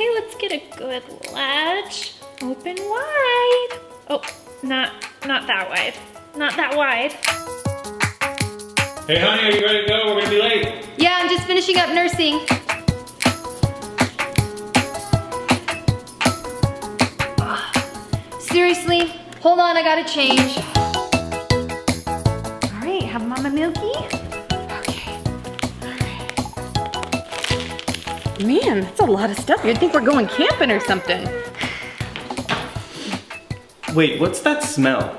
Okay, let's get a good ledge. Open wide. Oh, not that wide. Not that wide. Hey honey, are you ready to go? We're gonna be late. Yeah, I'm just finishing up nursing. Seriously, hold on, I gotta change. All right, have Mama Milky. Okay, all right. Man, that's a lot of stuff. You'd think we're going camping or something. Wait, what's that smell?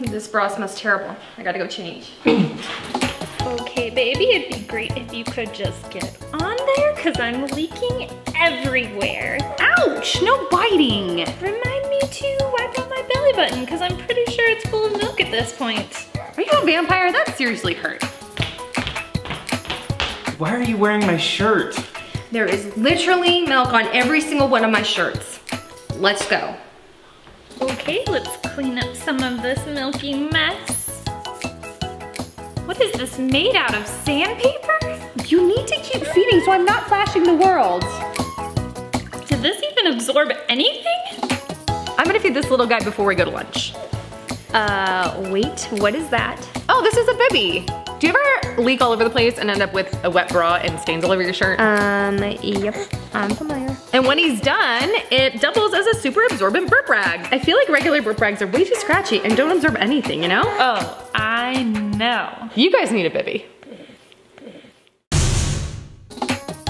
This bra smells terrible. I gotta go change. Okay, baby, it'd be great if you could just get on there because I'm leaking everywhere. Ouch, no biting. Remind me to wipe out my belly button because I'm pretty sure it's full of milk at this point. Are you a vampire? That seriously hurt. Why are you wearing my shirt? There is literally milk on every single one of my shirts. Let's go. Okay, let's clean up some of this milky mess. What is this made out of, sandpaper? You need to keep feeding so I'm not flashing the world. Did this even absorb anything? I'm gonna feed this little guy before we go to lunch. Wait, what is that? Oh, this is a Biiby. Do you ever leak all over the place and end up with a wet bra and stains all over your shirt? Yep, I'm familiar. And when he's done, it doubles as a super absorbent burp rag. I feel like regular burp rags are way too scratchy and don't absorb anything, you know? Oh, I know. You guys need a Biiby.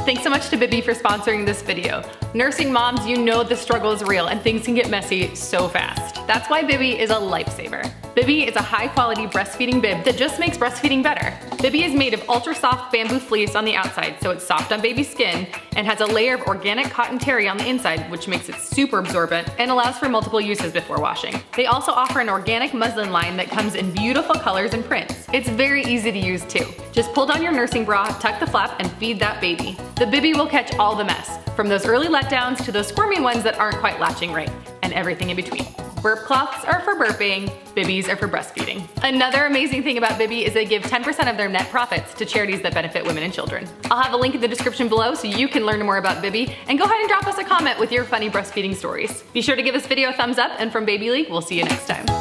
Thanks so much to Biiby for sponsoring this video. Nursing moms, you know the struggle is real and things can get messy so fast. That's why Biiby is a lifesaver. Biiby is a high quality breastfeeding bib that just makes breastfeeding better. Biiby is made of ultra soft bamboo fleece on the outside, so it's soft on baby's skin, and has a layer of organic cotton terry on the inside, which makes it super absorbent and allows for multiple uses before washing. They also offer an organic muslin line that comes in beautiful colors and prints. It's very easy to use too. Just pull down your nursing bra, tuck the flap, and feed that baby. The Biiby will catch all the mess, from those early letdowns to those squirmy ones that aren't quite latching right, and everything in between. Burp cloths are for burping, Biibys are for breastfeeding. Another amazing thing about Biiby is they give 10% of their net profits to charities that benefit women and children. I'll have a link in the description below so you can learn more about Biiby, and go ahead and drop us a comment with your funny breastfeeding stories. Be sure to give this video a thumbs up, and from Baby League, we'll see you next time.